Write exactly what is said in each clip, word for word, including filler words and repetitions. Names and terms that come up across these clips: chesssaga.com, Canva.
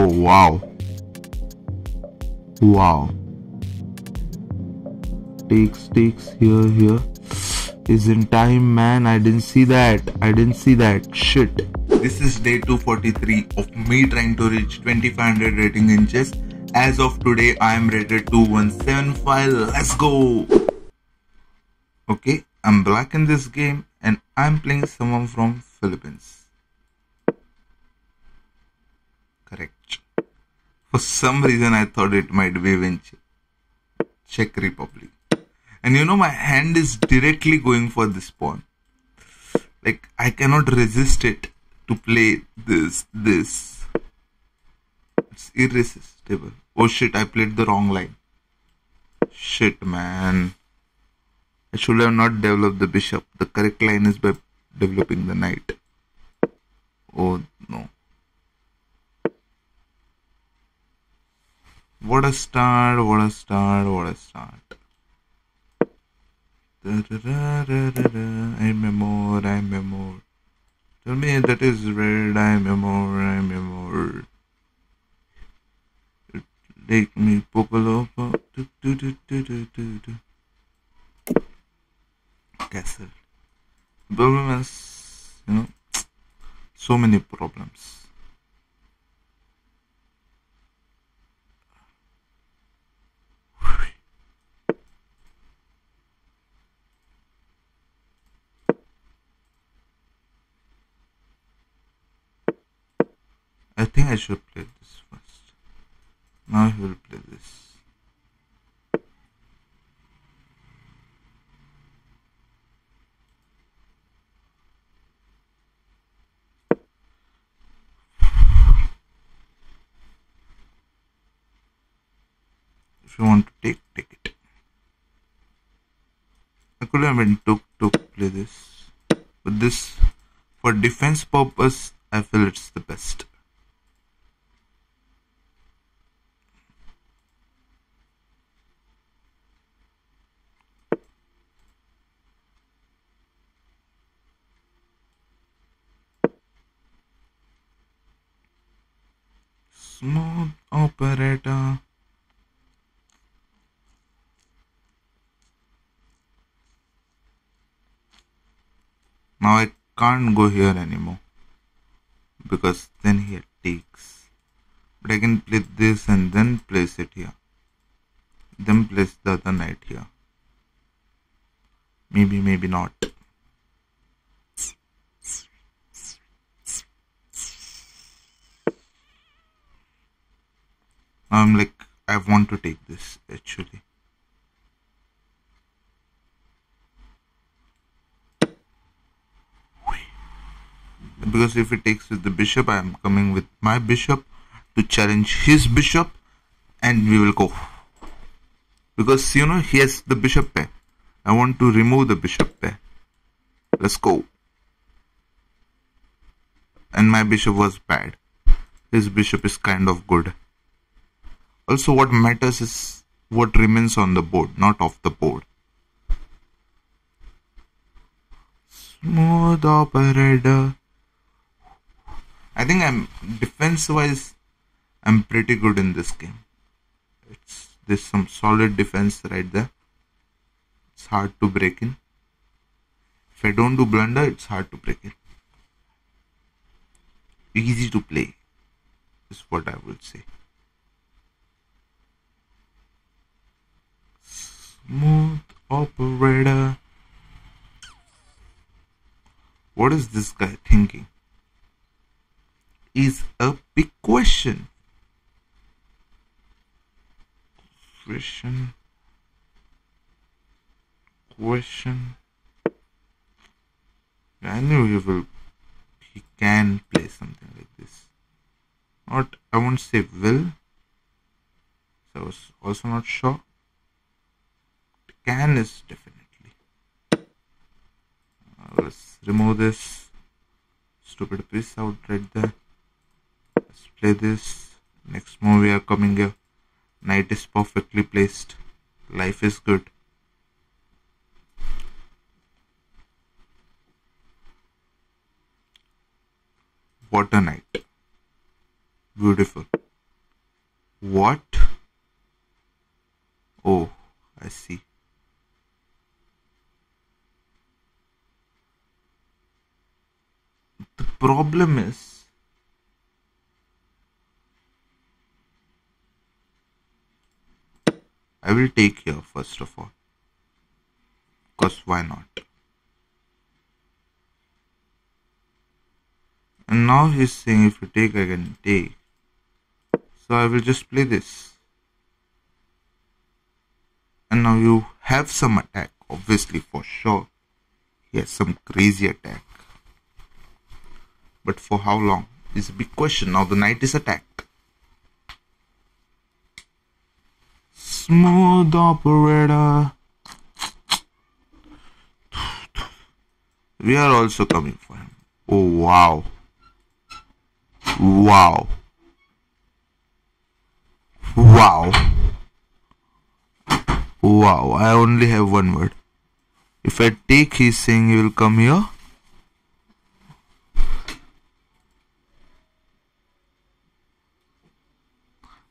Oh wow, wow, takes takes here here is in time, man. I didn't see that, I didn't see that shit. This is day two forty-three of me trying to reach twenty-five hundred rating in chess. As of today I am rated two one seven five. Let's go. Okay, I'm black in this game and I'm playing someone from Philippines. Correct. For some reason I thought it might be Vinci. Czech Republic. And you know my hand is directly going for this pawn. Like I cannot resist it to play this, this. It's irresistible. Oh shit, I played the wrong line. Shit man. I should have not developed the bishop. The correct line is by developing the knight. Oh no. What a start, what a start, what a start. Da, da, da, da, da, da. I'm a more, I'm a more. Tell me that is red, I'm a more, I'm a more. Take me, Pokalo. Do, do, do, do, do, do, do. Castle. The problem is, you know, so many problems. I think I should play this first. Now he will play this. If you want to take, take it. I could have been took to play this, but this for defense purpose I feel it's the best. Smooth operator. Now I can't go here anymore because then here takes, but I can play this and then place it here, then place the other knight here. Maybe, maybe not. Now I'm like, I want to take this actually. Because if it takes with the bishop, I am coming with my bishop to challenge his bishop and we will go. Because you know, he has the bishop pair. I want to remove the bishop pair. Let's go. And my bishop was bad. His bishop is kind of good. Also what matters is what remains on the board, not off the board. Smooth operator. I think I'm defense wise I'm pretty good in this game. It's there's some solid defense right there. It's hard to break in. If I don't do blunder, it's hard to break in. Easy to play is what I would say. Smooth operator. What is this guy thinking? Is a big question. Question. Question. I knew he will. He can play something like this. Not. I won't say will. So I was also not sure. But can is definitely. Uh, let's remove this stupid piece out right there. Let's play this. Next move we are coming here. Knight is perfectly placed. Life is good. What a knight. Beautiful. What? Oh, I see. The problem is, I will take here first of all, because why not? And now he's saying if you take I can take, so I will just play this. And now you have some attack, obviously, for sure. He has some crazy attack, but for how long is a big question. Now the knight is attacked. Smooth operator. We are also coming for him. Oh wow. Wow. Wow. Wow. I only have one word. If I take, he's saying he will come here.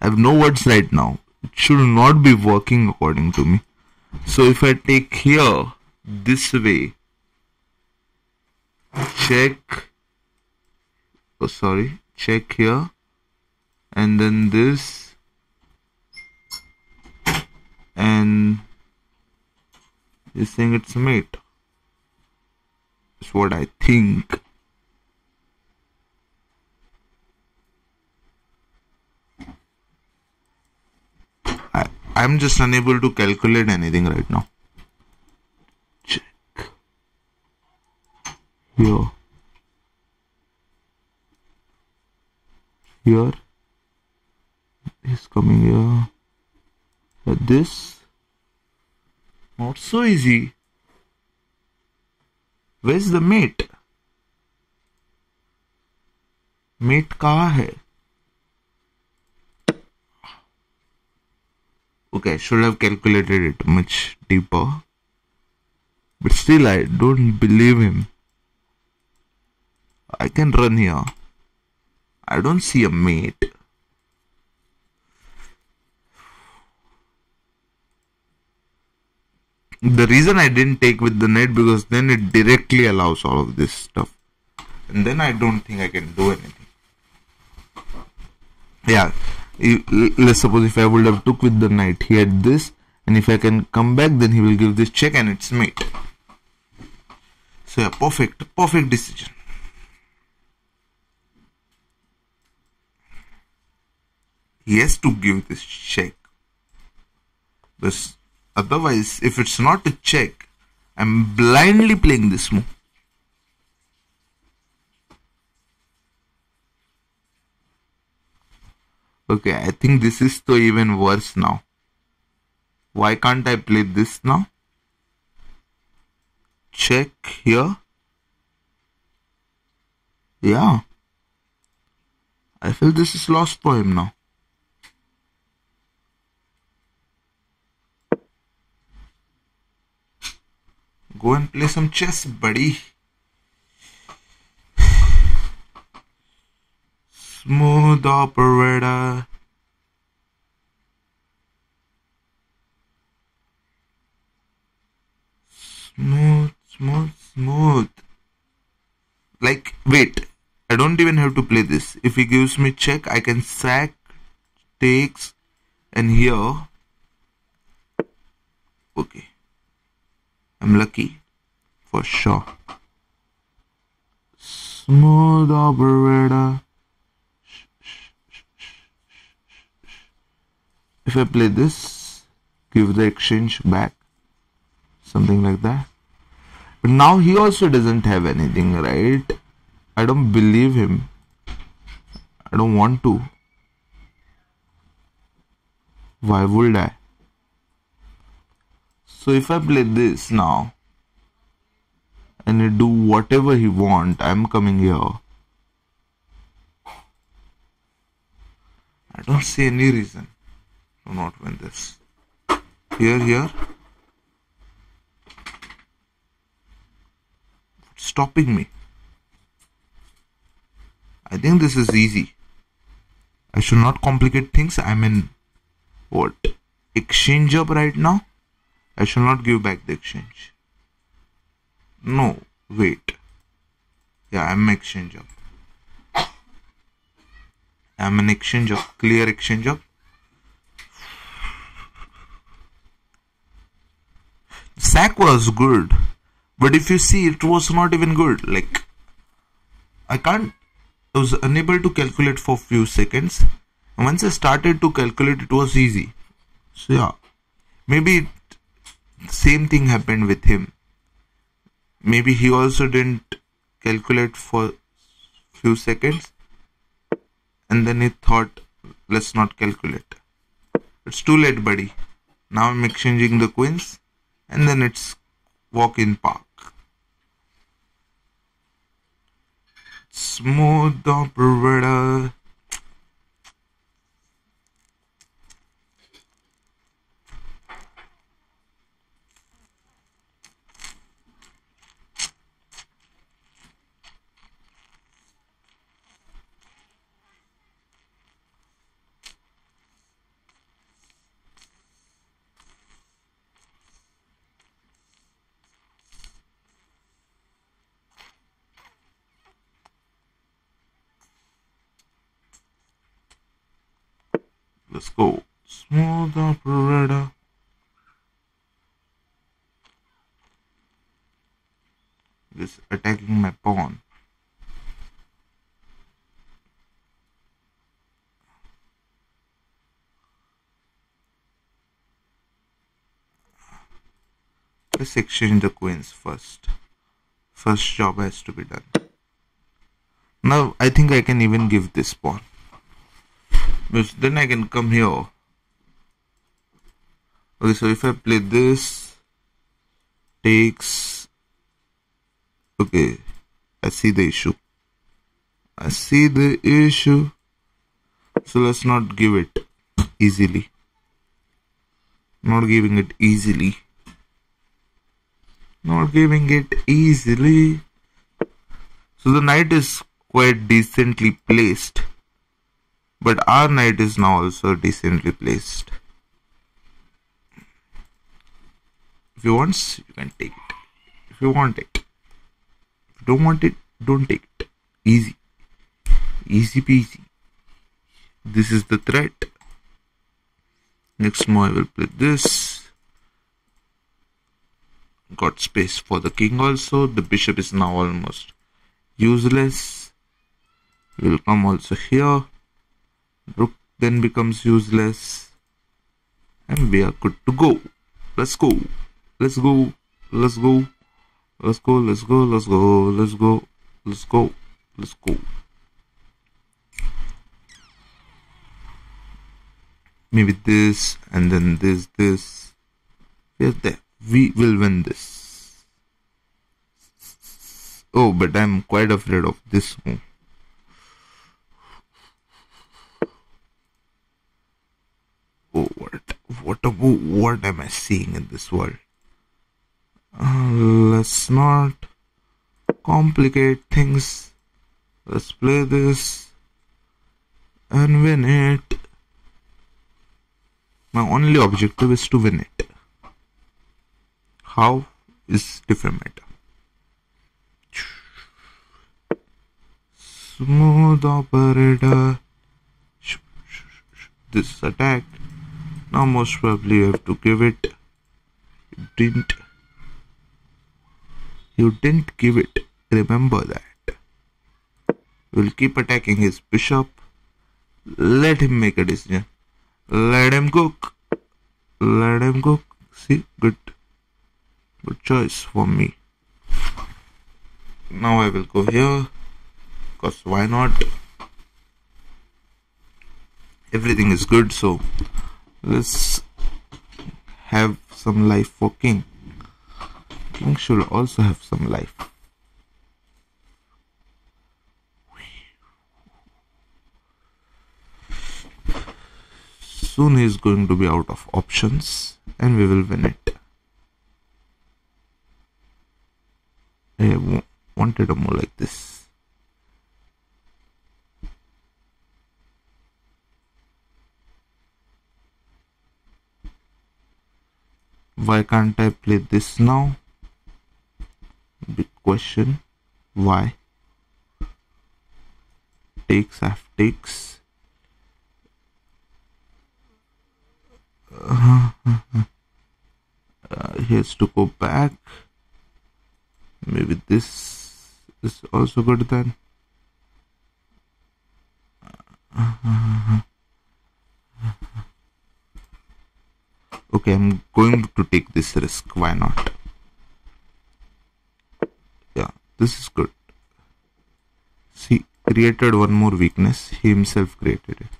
I have no words right now. It should not be working according to me. So if I take here, this way, check, oh sorry, check here, and then this, and he's saying it's mate. That's what I think. I'm just unable to calculate anything right now. Check. Here. Here. He's coming here. But this. Not so easy. Where's the mate? Mate kahan hai? Okay, I should have calculated it much deeper. But still, I don't believe him. I can run here. I don't see a mate. The reason I didn't take with the knight because then it directly allows all of this stuff. And then I don't think I can do anything. Yeah. Let's suppose if I would have took with the knight, he had this, and if I can come back, then he will give this check and it's mate. So yeah, perfect, perfect decision. He has to give this check. Because otherwise, if it's not a check, I'm blindly playing this move. Okay, I think this is so even worse now. Why can't I play this now? Check here. Yeah. I feel this is lost for him now. Go and play some chess, buddy. Smooth operator. Smooth, smooth, smooth. Like, wait. I don't even have to play this. If he gives me check, I can sack, takes, and here. Okay. I'm lucky. For sure. Smooth operator. If I play this, give the exchange back, something like that. But now he also doesn't have anything, right? I don't believe him. I don't want to. Why would I? So if I play this now, and I do whatever he want, I'm coming here. I don't see any reason. Do not win this. Here, here. What's stopping me? I think this is easy. I should not complicate things. I'm in what exchange up right now. I shall not give back the exchange. No, wait. Yeah, I'm exchange up. I'm an exchange up. Clear exchange up. Sack was good, but if you see, it was not even good. Like, I can't. I was unable to calculate for few seconds. Once I started to calculate, it was easy. So yeah, maybe it, same thing happened with him. Maybe he also didn't calculate for few seconds, and then he thought, let's not calculate. It's too late, buddy. Now I'm exchanging the queens, and then it's walk in park. Smooth operator. Let's go. Smooth operator. Just attacking my pawn. Let's exchange the queens first. First job has to be done. Now I think I can even give this pawn. Because then I can come here. Okay, so if I play this, takes. Okay, I see the issue. I see the issue. So let's not give it easily. Not giving it easily. Not giving it easily. So the knight is quite decently placed. But our knight is now also decently placed. If you want, you can take it. If you want it. If you don't want it, don't take it. Easy. Easy peasy. This is the threat. Next move I will play this. Got space for the king also. The bishop is now almost useless. We will come also here. Rook then becomes useless, and we are good to go. Let's go, let's go, let's go, let's go, let's go, let's go, let's go, let's go, let's go. Maybe this, and then this, this. We are there. We will win this. Oh, but I'm quite afraid of this move. Oh, what, what, what am I seeing in this world? Uh, let's not complicate things. Let's play this and win it. My only objective is to win it. How is different matter. Smooth operator. This attack. Now most probably you have to give it. You didn't. You didn't give it. Remember that. We'll keep attacking his bishop. Let him make a decision. Let him cook. Let him cook. See, good. Good choice for me. Now I will go here. Because why not? Everything is good, so let's have some life for king. King should also have some life. Soon he is going to be out of options, and we will win it. I wanted a move like this. Why can't I play this now? Big question. Why? Takes, half takes. Uh, he has to go back. Maybe this is also good then. Okay, I'm going to take this risk. Why not? Yeah, this is good. See, created one more weakness. He himself created it.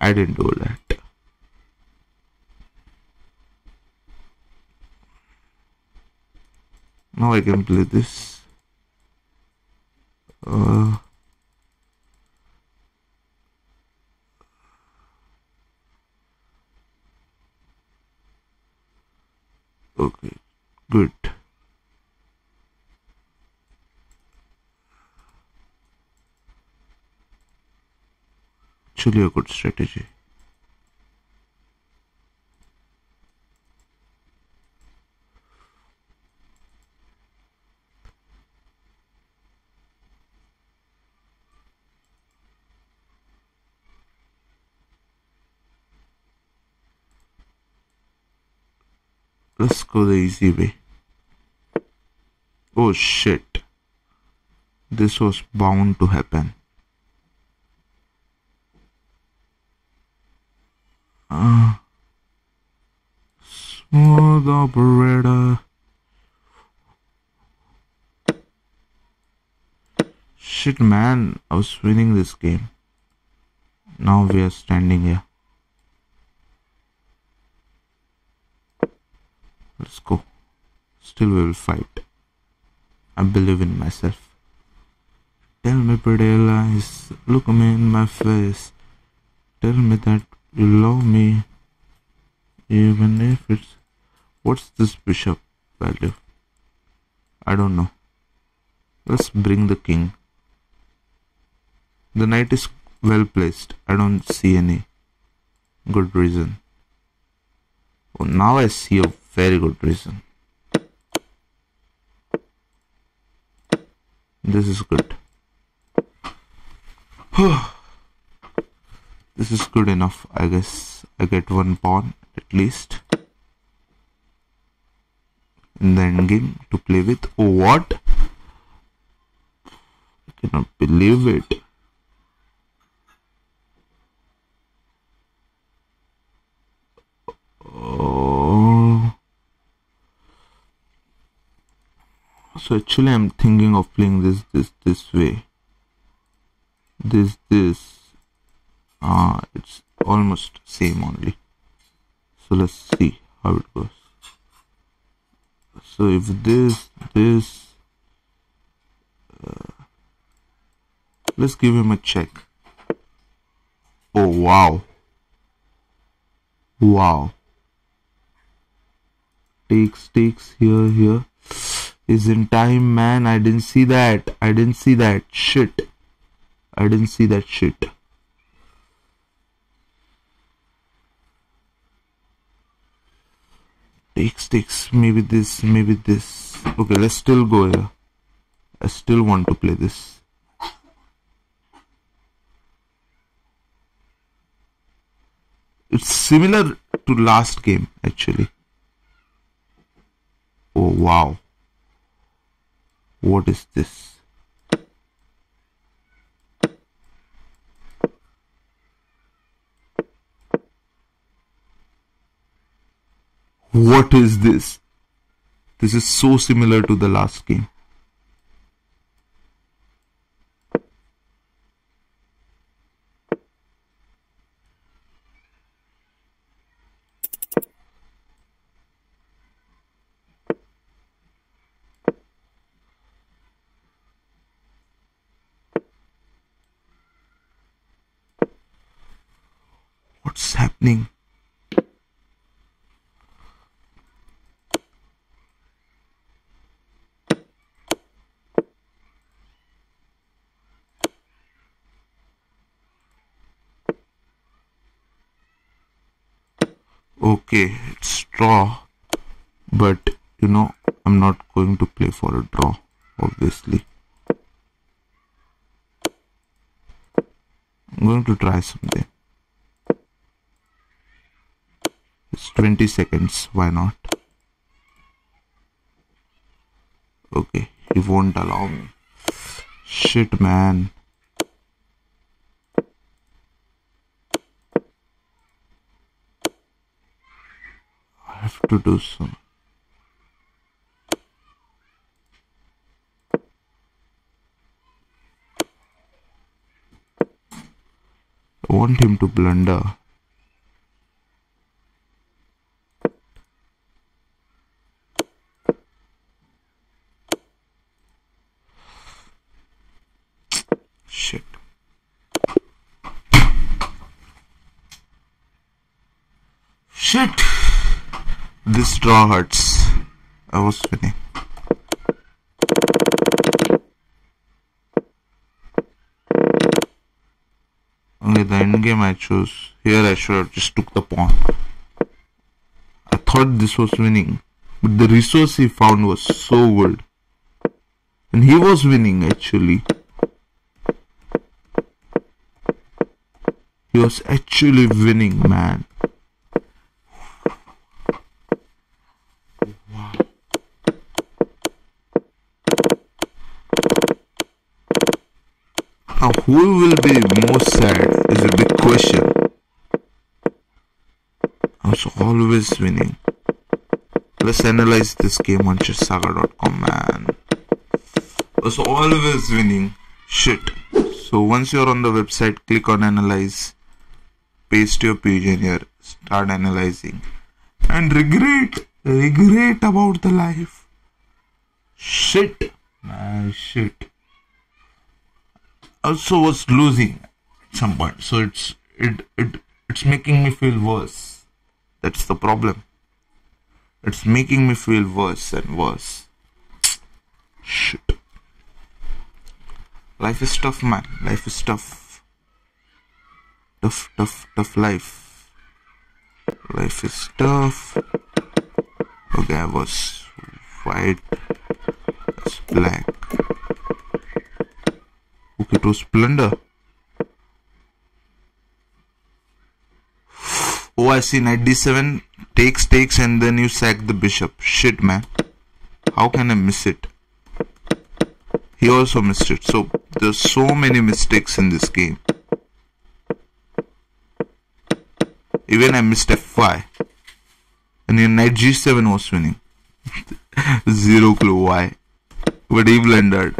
I didn't do that. Now I can play this. Uh, okay, good. Actually, a good strategy. Let's go the easy way. Oh shit. This was bound to happen. Uh, smooth operator. Shit man, I was winning this game. Now we are standing here. Let's go. Still we will fight. I believe in myself. Tell me pretty lies. Look me in my face. Tell me that you love me. Even if it's... What's this bishop value? I don't know. Let's bring the king. The knight is well placed. I don't see any good reason. Oh, now I see a very good reason. This is good. This is good enough, I guess. I get one pawn at least in the endgame to play with. Oh, what? I cannot believe it. So actually I'm thinking of playing this this this way. This this ah uh, it's almost same only. So let's see how it goes. So if this this uh, let's give him a check. Oh wow. Wow. Takes takes here here. Is in time, man. I didn't see that. I didn't see that shit. I didn't see that shit. Takes, takes. Maybe this, maybe this. Okay, let's still go here. I still want to play this. It's similar to last game, actually. Oh, wow. What is this? What is this? This is so similar to the last game. What's happening? Okay, it's draw. but you know, I'm not going to play for a draw, obviously. I'm going to try something. It's twenty seconds, why not? Okay, he won't allow me. Shit, man. I have to do some. I want him to blunder. Shit, this draw hurts. I was winning. Only the endgame I chose. Here I should have just took the pawn. I thought this was winning, but the resource he found was so good. And he was winning actually. He was actually winning, man. Now, who will be most sad is a big question. I was always winning. Let's analyze this game on chess saga dot com, man. I was always winning. Shit. So once you're on the website, click on analyze. Paste your pigeon here. Start analyzing. And regret. Regret about the life. Shit. Man, shit. Also was losing at some point, so it's it it it's making me feel worse. That's the problem. It's making me feel worse and worse. Shit. Life is tough, man. Life is tough. Tough, tough, tough life. Life is tough. Okay, I was white. I was black. Okay, it was plunder. Oh, I see knight d seven, takes, takes, and then you sack the bishop. Shit, man. How can I miss it? He also missed it. So, there's so many mistakes in this game. Even I missed f five. And your knight g seven was winning. Zero clue why. But he blundered.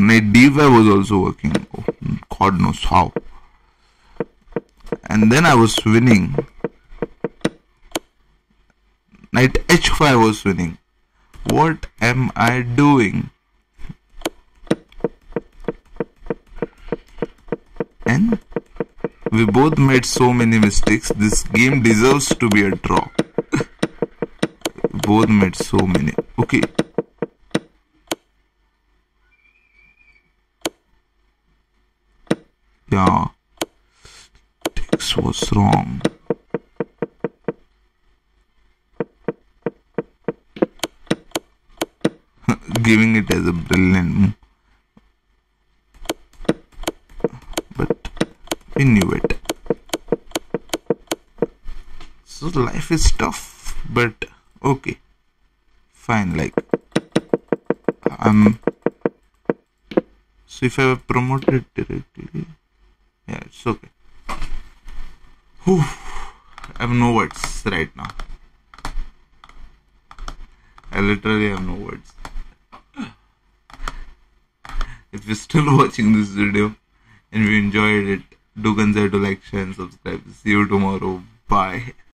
Knight d five was also working. Oh, God knows how. And then I was winning. Knight h five was winning. What am I doing? And we both made so many mistakes. This game deserves to be a draw. Both made so many. Okay. Yeah, text was wrong. Giving it as a brilliant move. But we knew it. So life is tough, but okay. Fine, like I'm so if I were promoted directly. Yeah, it's okay. Whew. I have no words right now. I literally have no words. If you're still watching this video and you enjoyed it, do consider to like, share and subscribe. See you tomorrow. Bye.